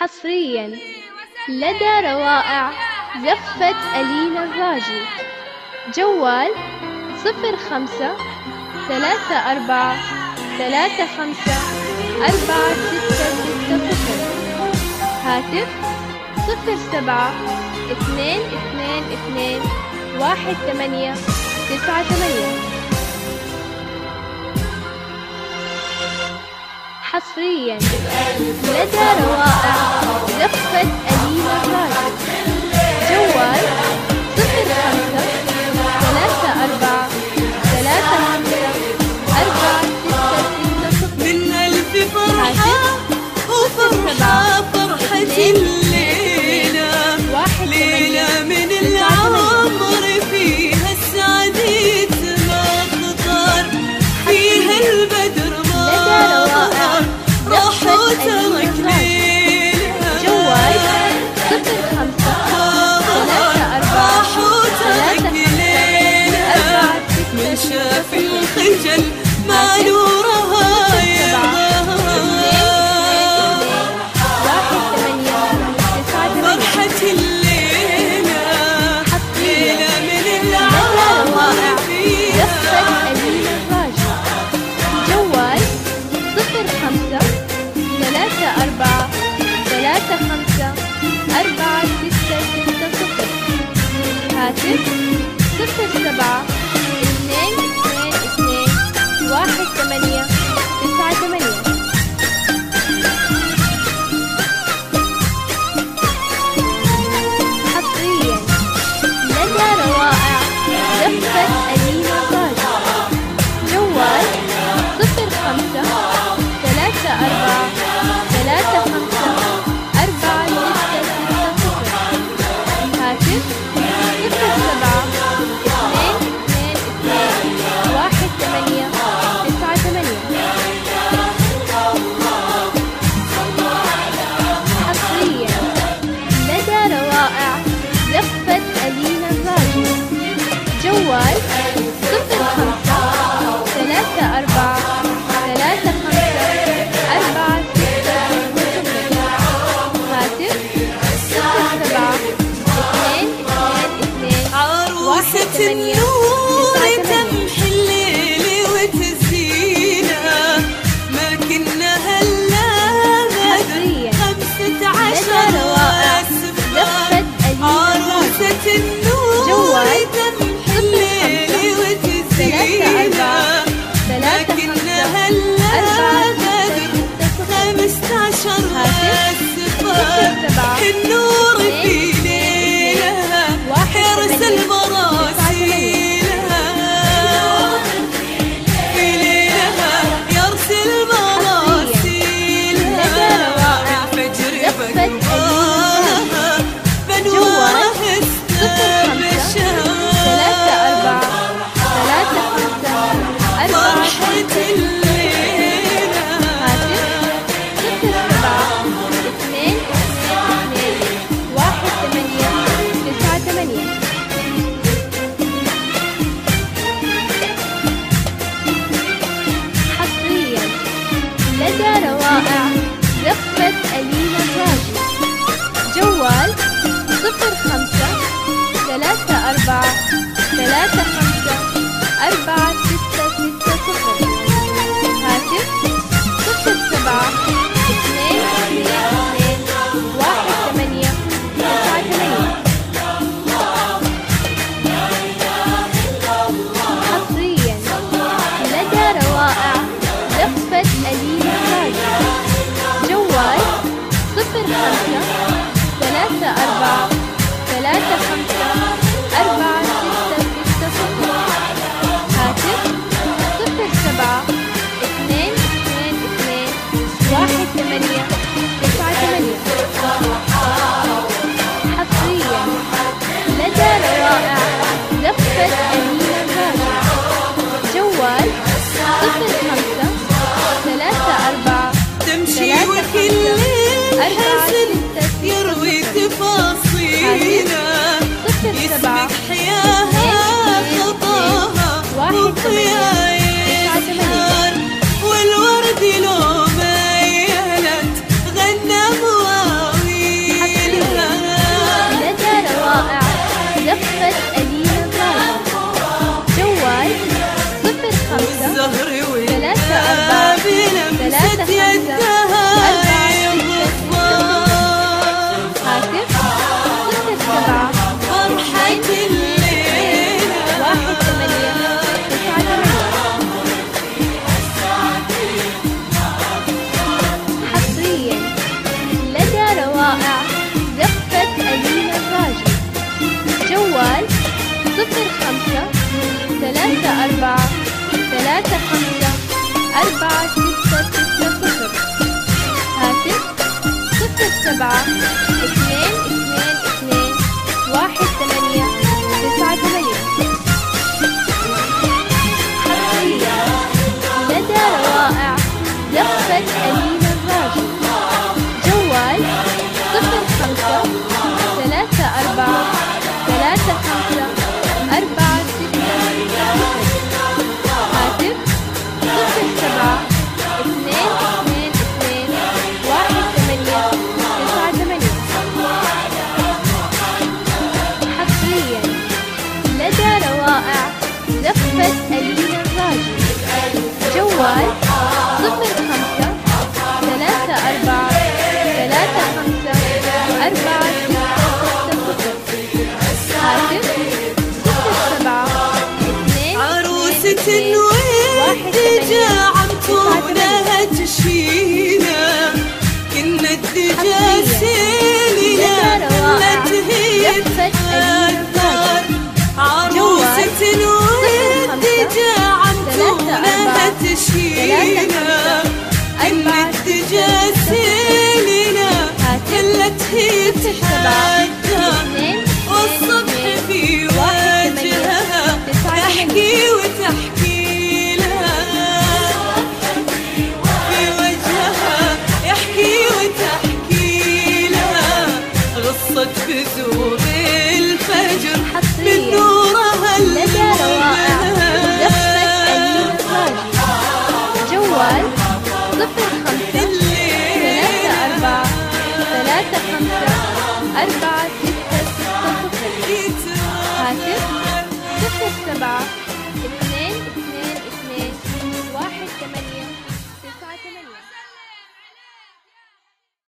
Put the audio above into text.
حصريا لدى روائع زفة ألينا الراجي. جوال 05 34 35 46 60. هاتف 07 222 1898. حصريا لدى روائع زفة ألينا الراجي. جوال 05 34 35 46 60. من ألف فرحة وفرحة فرحتي الليلة، ليلة من العمر فيها السعادة ما تطار، فيها البدر ما ضاع راح وترك ليلها. جوال 05 34 35 46 60. من شاف الخجل ما نورها هاتف 07 222 1898. حصريا لدى روائع زفة ألينا الراجي. جوال 05 34 35 46 60. هاتف 07 222 1898. حصريا لدى روائع زفة ألينا الراجي. جوال 05 34 35 46 60. هاتف 07 222 1898. عروسة النور تمحي الليل وتزينه، ما كنا هلا غدا 15 واسفة. عروسة النور تمحي الليل وتزينه، ما كنا هلا غدا 15 واسفة. النور في ليلها حرس البراسيل، لدى روائع زفة ألينا الراجي. جوال 05 34 35 46 60. هاتف 07 222 1898. حصريا لدى روائع زفة ألينا الراجي. جوال 05 34 35 46 60. هاتف 07 222 1898. حصريا لدى روائع زفة ألينا الراجي. جوال 05 34 تمشي وكل الحزن يروي تفاصيله، يسبق حياها خطاها وطيا النهار، والورد لو ما يهلت غنى هواها. 05 3 4 3 5 4 6 6 0. هاتف 0 7 2 2 2 1 8 9 8. لدى روائع لقبة أمين الراجل. جوال 05 3 4 3 5 4 6. جوال 05 3 4 3 5 4 6 6 0. هاتف 0 7 2. عروسة الودجة عم تونها تشينا، كنا الدجا سيلنا لا تهيبنا. عروسة الودجة عم تونها تشينا